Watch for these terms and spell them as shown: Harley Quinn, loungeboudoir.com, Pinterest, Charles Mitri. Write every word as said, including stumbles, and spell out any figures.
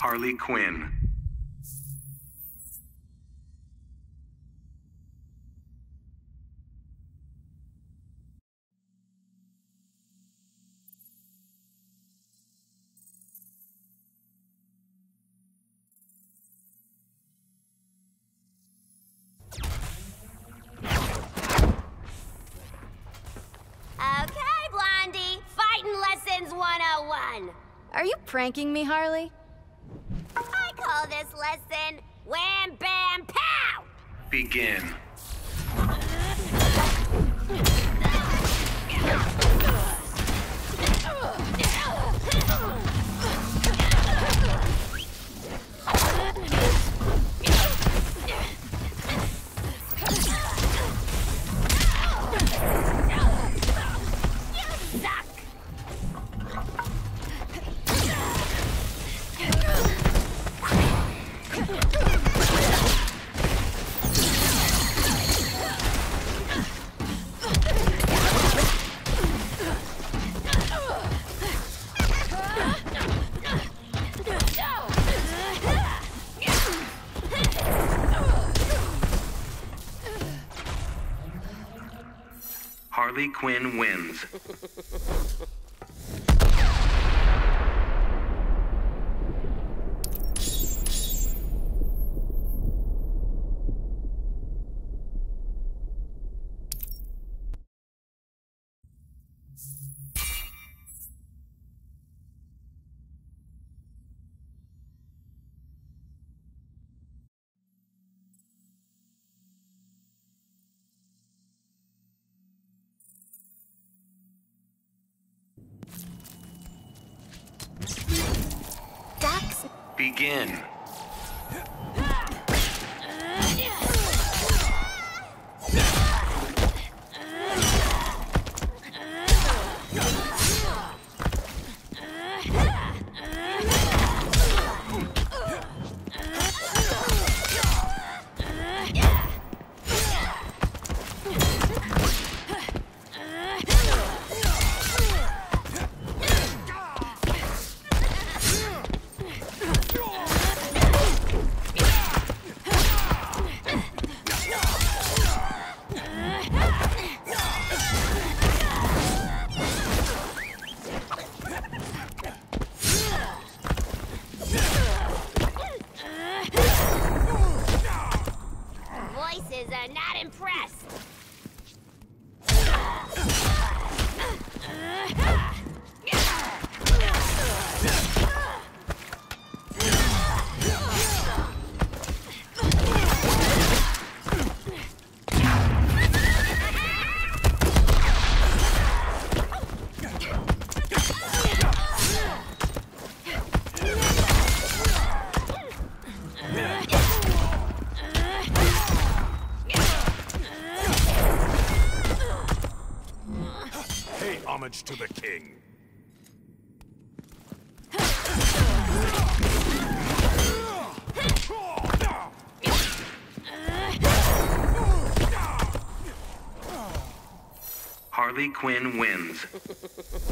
Harley Quinn. Are you pranking me, Harley? I call this lesson Wham Bam Pow! Begin. Harley Quinn wins. Begin. Homage to the king. Harley Quinn wins.